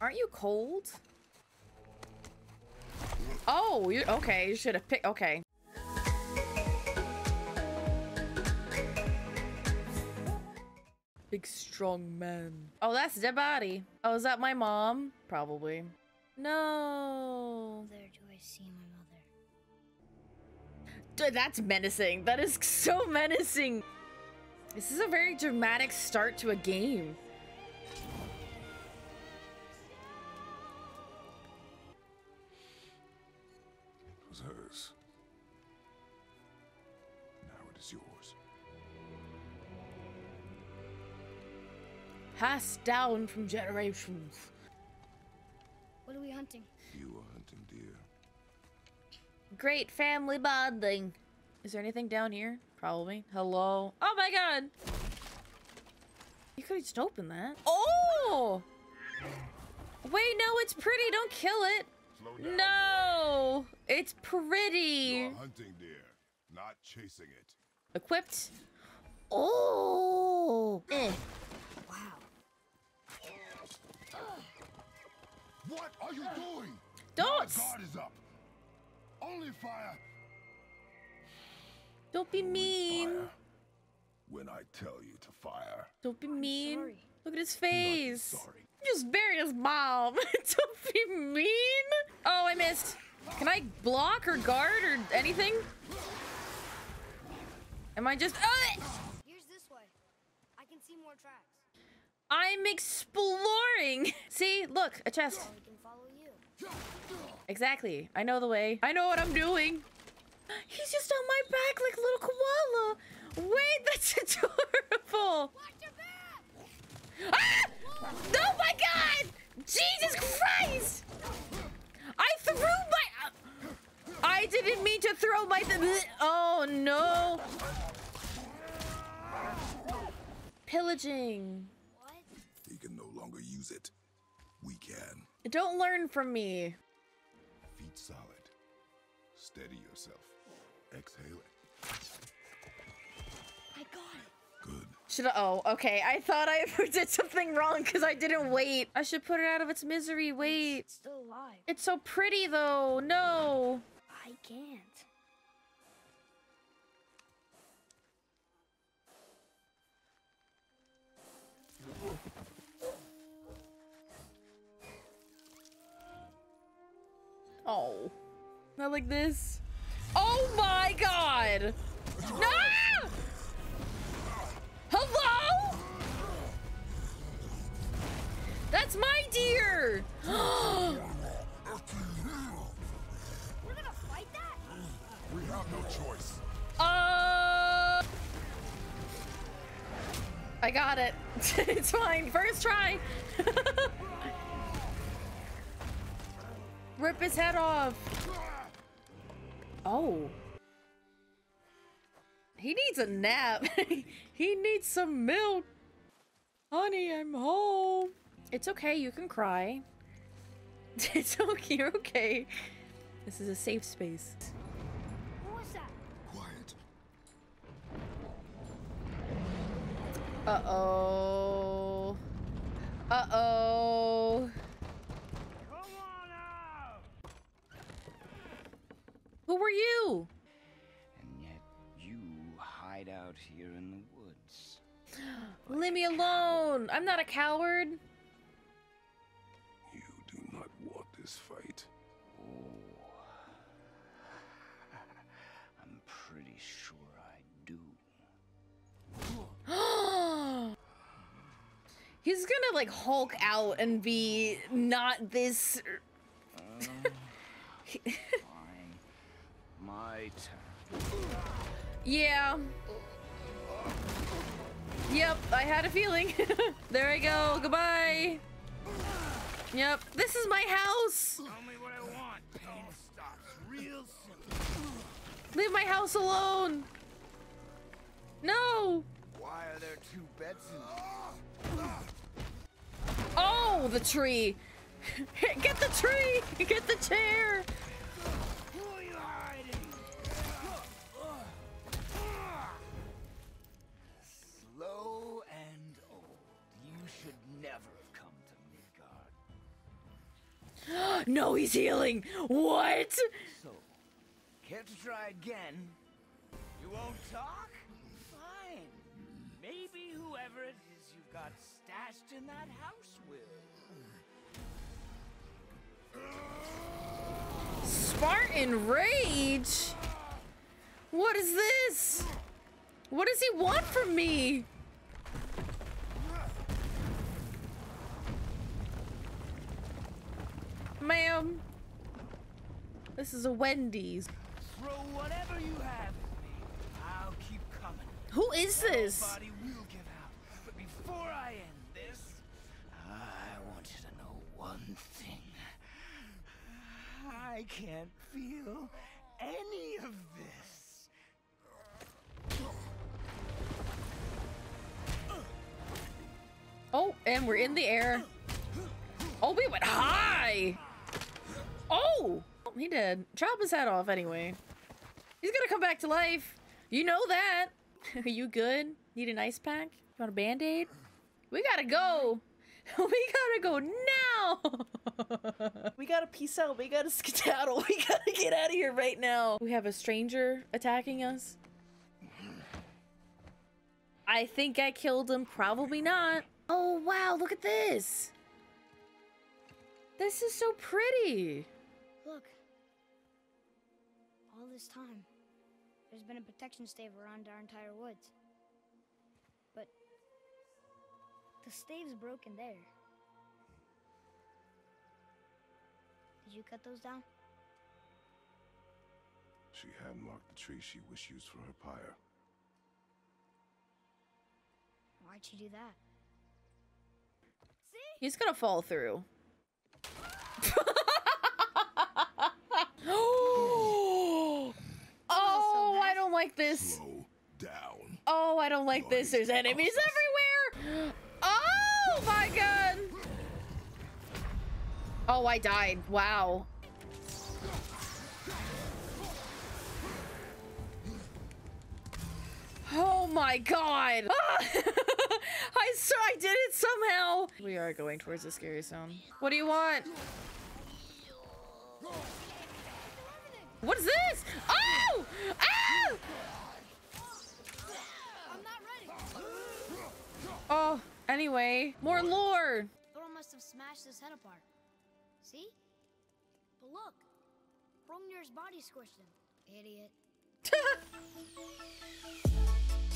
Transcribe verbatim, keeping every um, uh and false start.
Aren't you cold? Oh, you okay, you should have picked, okay. Big strong man. Oh, that's the body. Oh, is that my mom? Probably. No. There do I see my mother. Dude, that's menacing. That is so menacing. This is a very dramatic start to a game. It was hers. Now it is yours. Passed down from generations. What are we hunting? You are hunting deer. Great family bonding. Is there anything down here? Probably. Hello. Oh my god! You could just open that. Oh! Wait, no, it's pretty. Don't kill it. Slow down, no, boy. It's pretty. You're hunting deer, not chasing it. Equipped. Oh! Eh. Wow. What are you doing? Don't. My guard is up. Only fire. Don't be mean. Fire when I tell you to fire. Don't be mean. Look at his face. Sorry. You just buried his mom. Don't be mean. Oh, I missed. Can I block or guard or anything? Am I just? Oh! Here's this way. I can see more tracks. I'm exploring. See, look, a chest. Oh, we can follow you. Exactly. I know the way. I know what I'm doing. He's just on my back like a little koala. Wait, that's adorable. Watch your back. Ah! Oh my god! Jesus Christ! I threw my... I didn't mean to throw my... Th oh no. Pillaging. What? He can no longer use it. We can. Don't learn from me. Feet solid. Steady yourself. Exhale it. I got it. Good. Should I? Oh, okay. I thought I did something wrong because I didn't wait. I should put it out of its misery. Wait. It's still alive. It's so pretty, though. No. I can't. Oh. Not like this. Oh my god! No! Hello? That's my deer! We're gonna fight that? We have no choice. Uh, I got it. It's fine. First try. Rip his head off. Oh. He needs a nap. He needs some milk. Honey, I'm home. It's okay, you can cry. It's okay, you're okay. This is a safe space. Who was that? Quiet. Uh-oh. Uh-oh. Who were you? And yet you hide out here in the woods. Leave me alone! I'm not a coward. You do not want this fight. Oh. I'm pretty sure I do. He's gonna like Hulk out and be not this. Uh, My turn. Yeah. Yep, I had a feeling. There I go. Goodbye. Yep. This is my house. Tell me what I want. It all stops real soon. Leave my house alone. No. Why are there two beds in Oh, the tree. Get the tree. Get the chair. Never have come to Midgard. No, he's healing. What? So, care to try again? You won't talk? Fine. Maybe whoever it is you've got stashed in that house will. Spartan rage? What is this? What does he want from me? Ma'am, this is a Wendy's. Throw whatever you have at me. I'll keep coming. Who is this? Nobody will give out. But before I end this, I want you to know one thing. I can't feel any of this. Oh, and we're in the air. Oh, we went high. Oh, he did. Chop his head off anyway. He's gonna come back to life. You know that. Are you good? Need an ice pack? You want a band-aid? We gotta go. We gotta go now. We gotta peace out. We gotta skedaddle. We gotta get out of here right now. We have a stranger attacking us. I think I killed him. Probably not. Oh, wow. Look at this. This is so pretty. Look. All this time, there's been a protection stave around our entire woods. But the stave's broken there. Did you cut those down? She had marked the tree she wished used for her pyre. Why'd she do that? See? He's gonna fall through. Oh, oh, I don't like this. Slow down. Oh, I don't like this. There's enemies everywhere. Oh my god. Oh, I died. Wow. Oh my god. Ah! I so I did it somehow. We are going towards the scary zone. What do you want? What is this? Oh! Oh! I'm not ready. Oh, anyway, more lore. Thor must have smashed his head apart. See? But look, Hrungnir's body squished him. Idiot.